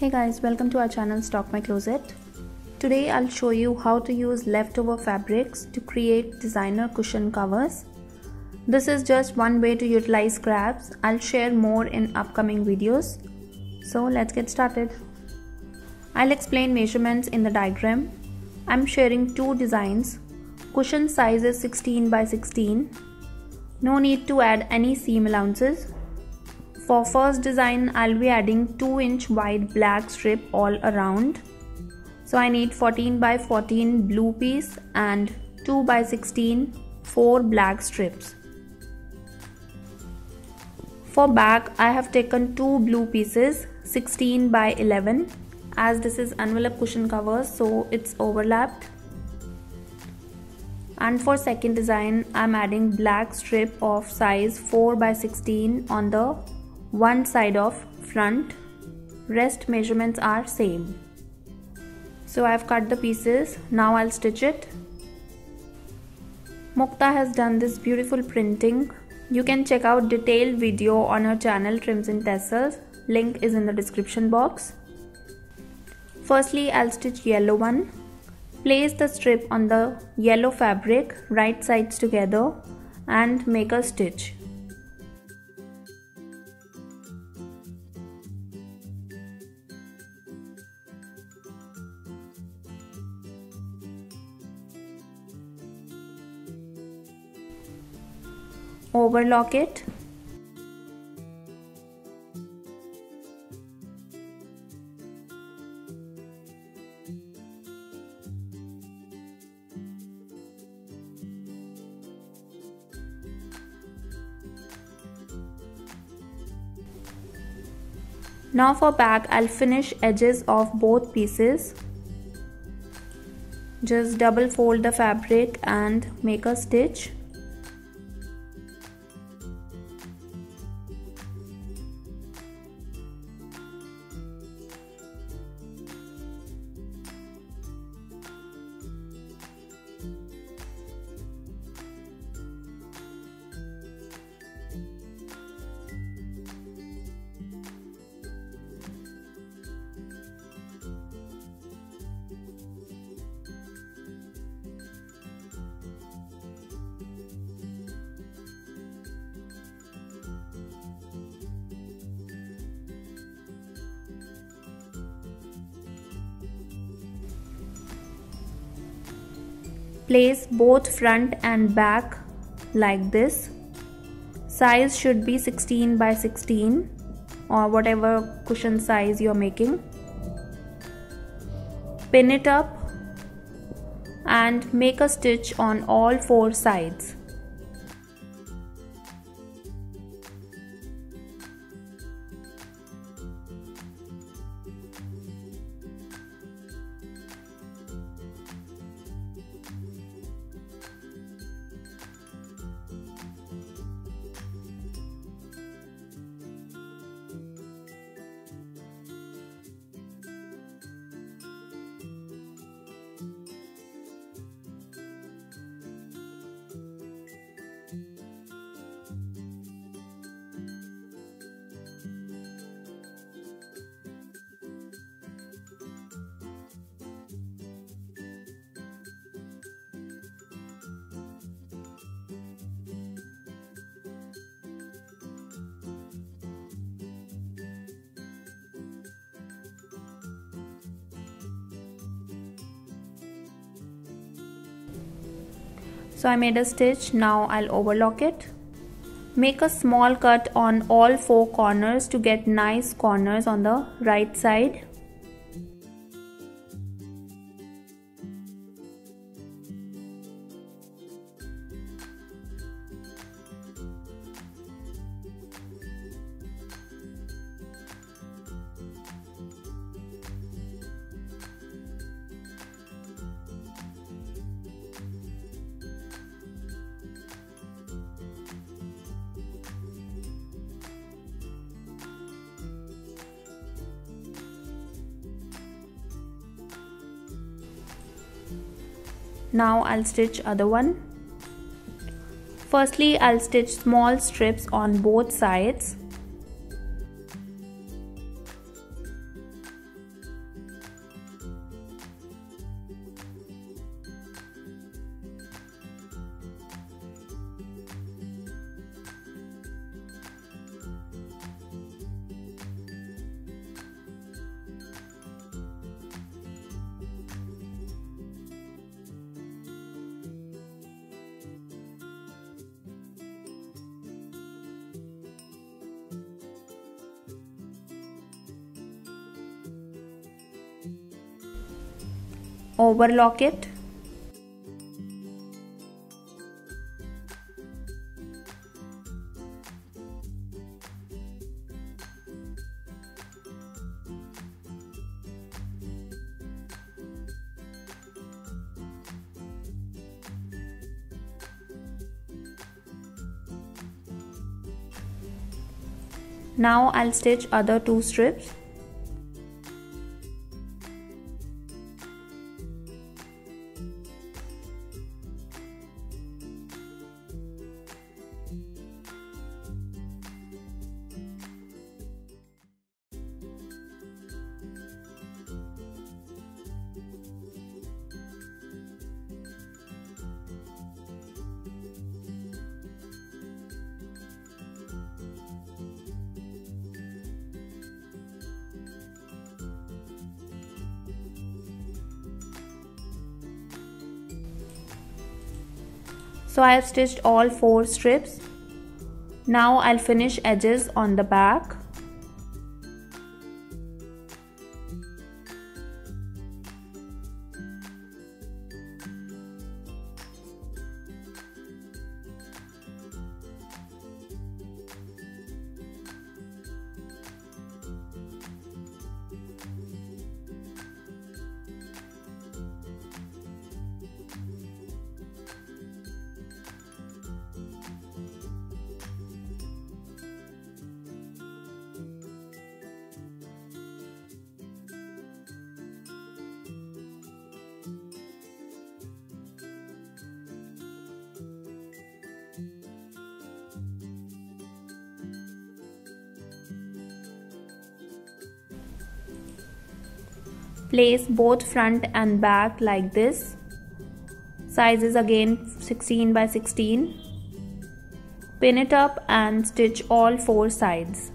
Hey guys, welcome to our channel Stock My Closet. Today I'll show you how to use leftover fabrics to create designer cushion covers. This is just one way to utilize scraps. I'll share more in upcoming videos. So let's get started. I'll explain measurements in the diagram. I'm sharing two designs. Cushion size is 16 by 16. No need to add any seam allowances. For first design, I'll be adding 2-inch wide black strip all around. So I need 14 by 14 blue piece and 2 by 16 4 black strips. For back, I have taken 2 blue pieces 16 by 11 as this is envelope cushion cover, so it's overlapped. And for second design, I'm adding black strip of size 4 by 16 on the one side of front. Rest measurements are same. So I've cut the pieces. Now I'll stitch it. Mukta has done this beautiful printing. You can check out detailed video on her channel Trims and Tessels. Link is in the description box. Firstly, I'll stitch yellow one. Place the strip on the yellow fabric, right sides together, and make a stitch. Overlock it. Now for back, I'll finish edges of both pieces. Just double fold the fabric and make a stitch. Place both front and back like this. Size should be 16 by 16 or whatever cushion size you're making. Pin it up and make a stitch on all four sides. So I made a stitch. Now I'll overlock it. Make a small cut on all four corners to get nice corners on the right side. Now I'll stitch other one. Firstly, I'll stitch small strips on both sides. overlock it. Now I'll stitch other two strips. So I have stitched all four strips. Now I'll finish edges on the back. Place both front and back like this. Size is again 16 by 16. Pin it up and stitch all four sides.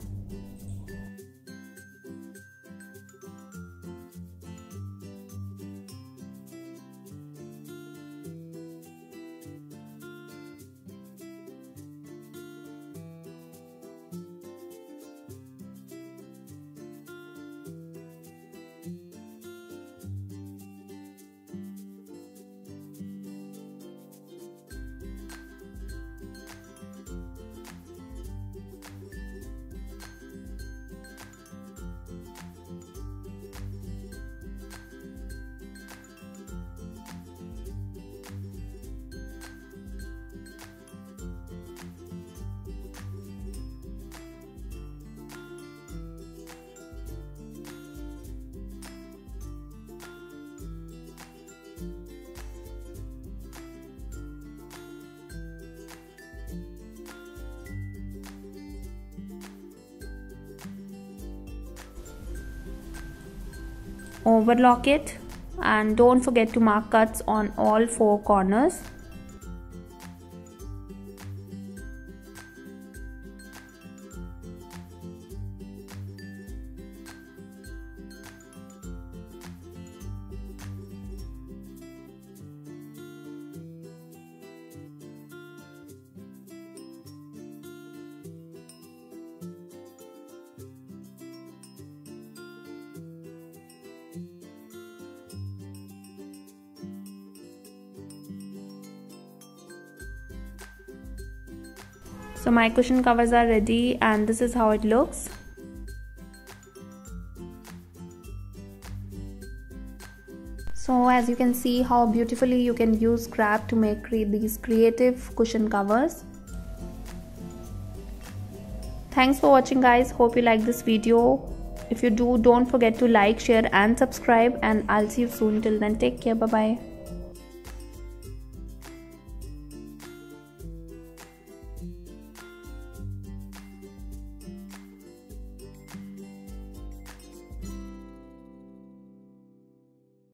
Overlock it, and don't forget to mark cuts on all four corners. So my cushion covers are ready, and this is how it looks. So as you can see how beautifully you can use scrap to make these creative cushion covers. Thanks for watching, guys. Hope you like this video. If you do, don't forget to like, share and subscribe, and I'll see you soon. Till then, take care. Bye bye.